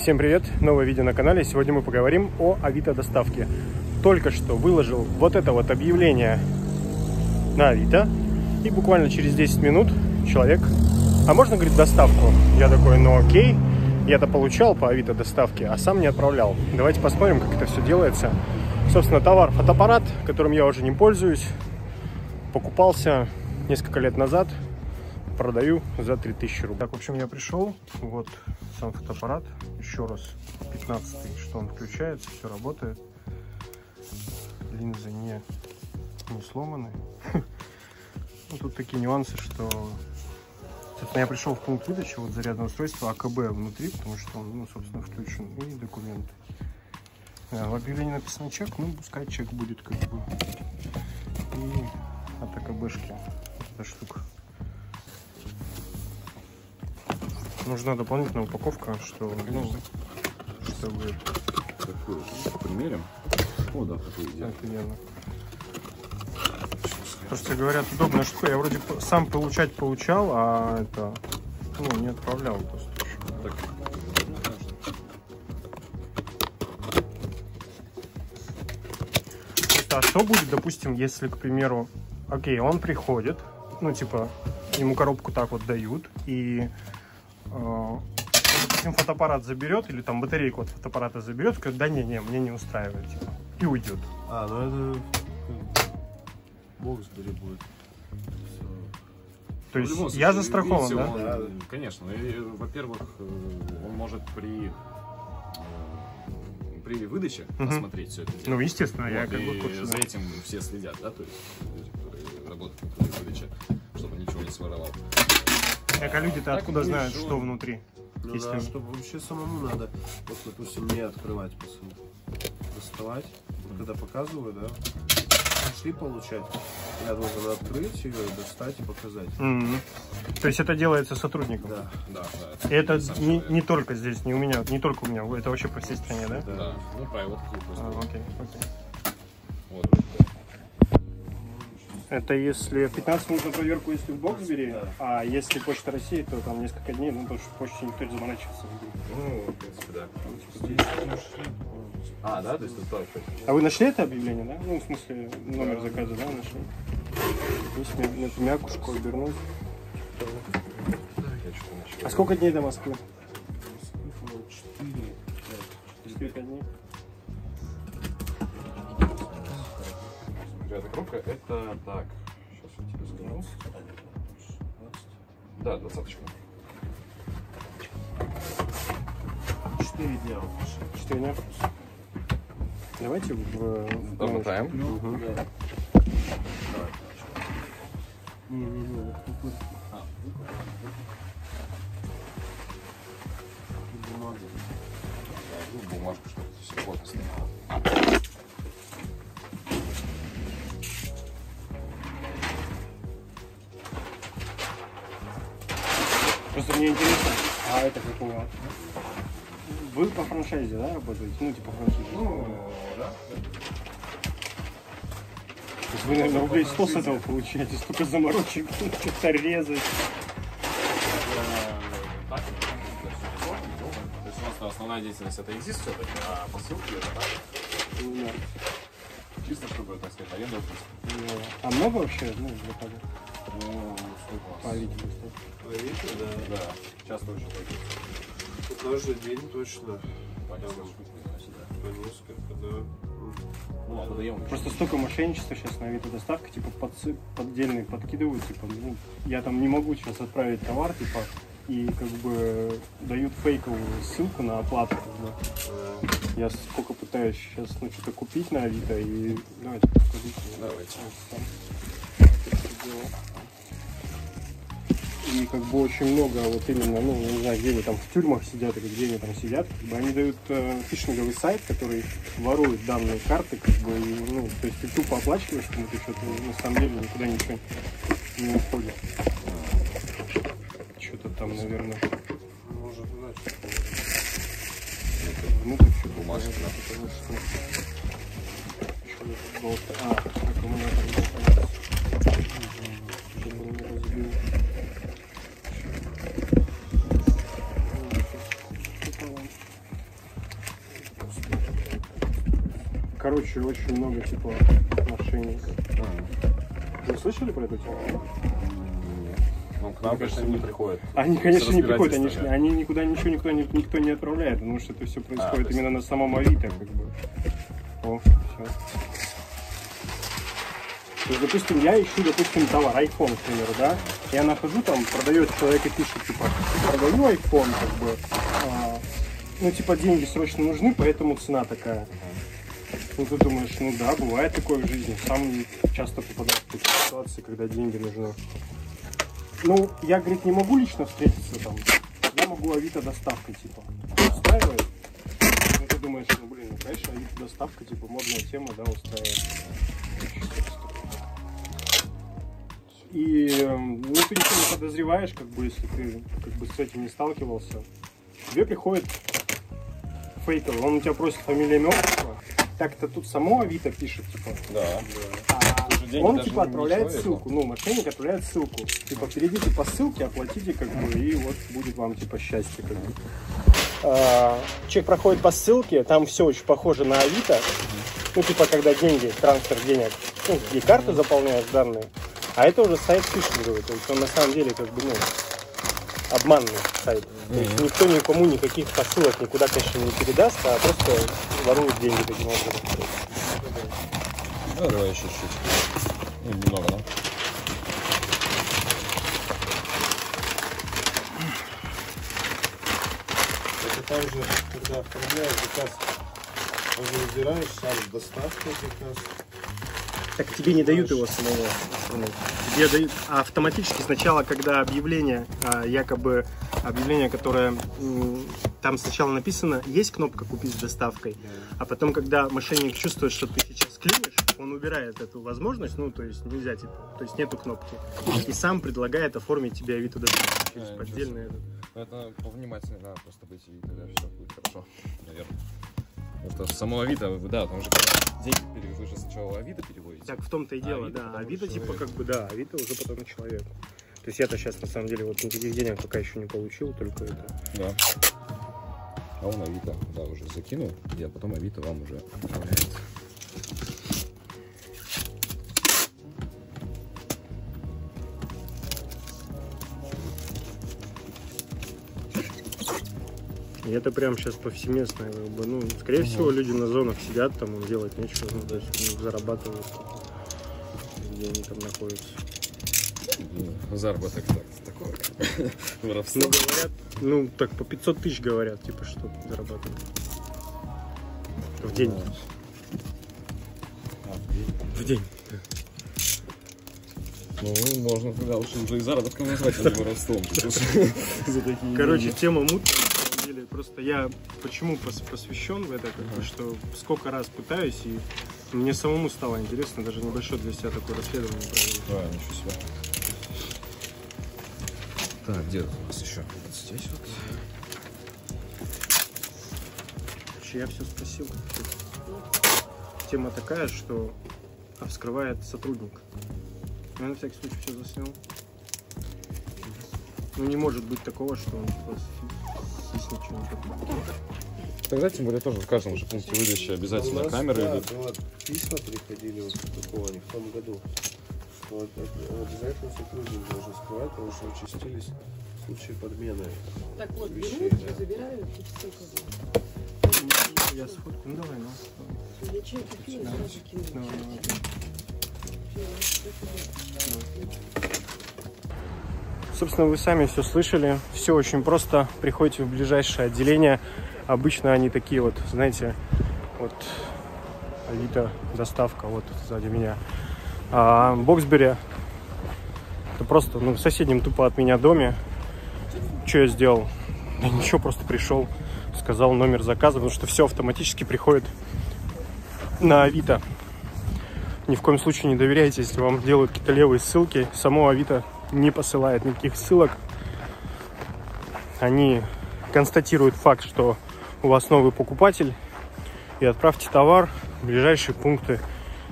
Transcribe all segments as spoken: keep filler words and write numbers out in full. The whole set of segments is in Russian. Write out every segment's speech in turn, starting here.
Всем привет! Новое видео на канале. Сегодня мы поговорим о Авито доставке. Только что выложил вот это вот объявление на Авито. И буквально через десять минут человек: а можно, говорит, доставку? Я такой: ну окей. Я-то получал по Авито доставке, а сам не отправлял. Давайте посмотрим, как это все делается. Собственно, товар — фотоаппарат, которым я уже не пользуюсь. Покупался несколько лет назад. Продаю за три тысячи рублей. Так, в общем, я пришел. Вот сам фотоаппарат. Еще раз, пятнадцатый, что он включается, все работает. Линзы не, не сломаны. Ну, тут такие нюансы, что... Собственно, я пришел в пункт выдачи вот зарядного устройства А К Б внутри, потому что он, ну, собственно, включен. И документы. В объявлении написано чек, ну, пускай чек будет, как бы. И от А К Б-шки эта штука. Нужна дополнительная упаковка, что, ну, чтобы... Такую примерим. О, да, такую идею. Офигенно. Просто говорят, удобная штука. Я вроде сам получать получал, а это... Ну, не отправлял просто. Так. А что будет, допустим, если, к примеру... Окей, он приходит. Ну, типа, ему коробку так вот дают. И... допустим, фотоаппарат заберет, или там батарейку от фотоаппарата заберет, скажет: да не, не, мне не устраивает, типа, и уйдет. А, ну это бог сбери будет. Все. То есть, ну, я застрахован, да? Он, да? Конечно, во-первых, он может при при выдаче угу. посмотреть все это дело. Ну, естественно, вот, я как бы в курсе. За этим все следят, да, то есть люди, которые работают при выдаче, чтобы ничего не своровал. Так, а люди-то откуда знают, что он... внутри? Ну, если да, он... чтобы вообще самому надо, вот, допустим, не открывать посылку, доставать. Вот, когда показываю, да, пошли получать, я должен открыть ее и достать, и показать. Mm-hmm. То есть это делается сотрудником? Да, да, да. Это, это не, не только здесь, не у меня, не только у меня, это вообще по всей стране, да? Да, да. Ну, правило такие просто. А, окей, окей. Вот. Это если в пятнадцать минут на проверку, если в бокс бери, да. А если Почта России, то там несколько дней, ну, потому что почте никто не заморачивается. Ну, в принципе, да. А, да? То есть это тоже. А вы нашли это объявление, да? Ну, в смысле, номер да. заказа, да, нашли? Здесь мне эту мякушку обернуть. А сколько дней до Москвы? Четыре. Четыре дней. Эта коробка, это так, сейчас я тебе скажу. Да, двадцаточка. Четыре дня. Четыре дня. Давайте в... Домотаем. Угу. Да. Давай. Не, не, не. А. Бумага. Бумажка, что-то все плотно снимала. Просто мне интересно, а это как у вас? Вы по франшизе, да, работаете? Ну, типа франшизе. Ну, да. То есть вы, наверное, рублей сто с этого получаете, столько заморочек, что-то резать. Так, то есть у вас основная деятельность — это экзист все-таки, а посылки — это так? Чисто, чтобы, так сказать, аренда. А много вообще, ну, заказов? Ну, по Авито. По Авито, да. Да, часто очень ходит. Тоже день точно. Понятно. Просто столько мошенничества сейчас на Авито доставка, типа подцы, поддельные подкидывают, типа, ну, я там не могу сейчас отправить товар, типа, и как бы дают фейковую ссылку на оплату. Да. Я сколько пытаюсь сейчас, ну, что-то купить на Авито, и давайте покажите. Давайте. И как бы очень много вот именно, ну, не знаю, где они там в тюрьмах сидят или где они там сидят, как бы они дают э, фишинговый сайт, который ворует данные карты, как бы, и, ну, то есть ты тупо оплачиваешь, потому что что-то на самом деле никуда ничего не уходит. Что-то там, наверное, может быть. Внутрь все бумажки, потому что... А, аккумулятор. короче, очень много типа отношений. А. Вы слышали про эту тему? Нет. Ну, к нам, они, конечно, не приходят. Они, конечно, не приходят, они, они никуда ничего никто, никто не отправляет, потому что это все происходит а, именно есть... на самом Авито, как бы. О, все. То есть, допустим, я ищу, допустим, товар, айфон, к примеру, да, я нахожу там, продает человек и пишет, типа, продаю айфон, как бы, а, ну, типа, деньги срочно нужны, поэтому цена такая. Ну, ты думаешь, ну да, бывает такое в жизни, сам часто попадаю в такие ситуации, когда деньги нужны. Ну, я, говорит, не могу лично встретиться там, я могу Авито доставкой, типа, устраивает. Ну, ты думаешь, ну, блин, ну, конечно, Авито доставка, типа, модная тема, да, устраивает. И ну, ты ничего не подозреваешь, как бы, если ты как бы, с этим не сталкивался. Тебе приходит фейкер, он у тебя просит фамилию, имя, отчество. Так-то тут само Авито пишет, типа. Да. А он, типа, отправляет ссылку. Ну, мошенник отправляет ссылку. Типа, перейдите по ссылке, оплатите, как бы, и вот будет вам, типа, счастье. Как бы. А, человек проходит по ссылке, там все очень похоже на Авито. Ну, типа, когда деньги, трансфер денег, ну, где карты заполняют данные. А это уже сайт фишинговый, то есть он на самом деле как бы, ну, обманный сайт. Mm-hmm. То есть никто никому никаких посылок никуда, конечно, не передаст, а просто воруют деньги таким образом. Да, давай еще чуть-чуть. Немного, да? Это также, когда оформляешь заказ, уже выбираешь сам доставку заказ. Так тебе не дают его самого оформить. Тебе дают автоматически сначала, когда объявление, якобы объявление, которое там сначала написано, есть кнопка «Купить с доставкой», а потом, когда мошенник чувствует, что ты сейчас клюешь, он убирает эту возможность, ну, то есть нельзя, типа, то есть нету кнопки, и сам предлагает оформить тебе Авито доставку через поддельное. Это повнимательнее надо просто быть, и тогда все будет хорошо, наверное. Потому что само Авито, да, там же деньги перевели, вы же сначала Авито переводите. Так в том-то и дело, Авито, да. Авито типа как бы, да, Авито уже потом человек. То есть я-то сейчас на самом деле вот никаких денег пока еще не получил, только это. Да. А он Авито, да, уже закинул, и потом Авито вам уже отправляет. И это прям сейчас повсеместно, как бы, ну, скорее угу. всего, люди на зонах сидят, там им делать нечего, ну, то есть зарабатывают, где они там находятся. Заработок так, такой, воровство. Ну, говорят, ну, так по пятьсот тысяч говорят, типа, что зарабатывают в день. А, в день. В день. Ну, можно тогда лучше уже и заработком назвать, а не воровством. Короче, тема мутная. Просто я почему посвящен в это, как бы, что сколько раз пытаюсь, и мне самому стало интересно, даже небольшое для себя такое расследование проводить. Да, ничего себе. Так, где у нас еще? Вот здесь вот. Короче, я все спросил. Тема такая, что вскрывает сотрудник. Я на всякий случай все заснял. Ну, не может быть такого, что он просто... Тогда, тем более, тоже в каждом же пункте выдачи обязательно нас, камеры да, идут. Вот письма приходили вот такого не в том году, что вот, обязательно сотрудник должен скрывать, потому что участились случаи подмены. Так вот, вещей, берут, да. забирают и все как бы. Я сфоткаю, ну давай, ну. Я чай купила, сразу кину. Давай, давай. Собственно, вы сами все слышали. Все очень просто. Приходите в ближайшее отделение. Обычно они такие вот, знаете, вот Авито, доставка, вот сзади меня. А, Боксбери. Это просто, ну, в соседнем тупо от меня доме. Что я сделал? Да ничего, просто пришел, сказал номер заказа, потому что все автоматически приходит на Авито. Ни в коем случае не доверяйте, если вам делают какие-то левые ссылки. Само Авито не посылает никаких ссылок. Они констатируют факт, что у вас новый покупатель, и отправьте товар в ближайшие пункты,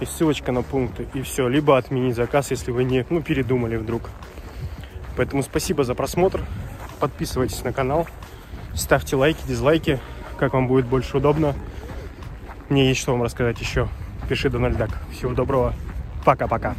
и ссылочка на пункты, и все. Либо отмени заказ, если вы не, ну, передумали вдруг. Поэтому спасибо за просмотр. Подписывайтесь на канал, ставьте лайки, дизлайки, как вам будет больше удобно. Мне есть что вам рассказать еще. Пиши, Дональдак. Всего доброго. Пока-пока.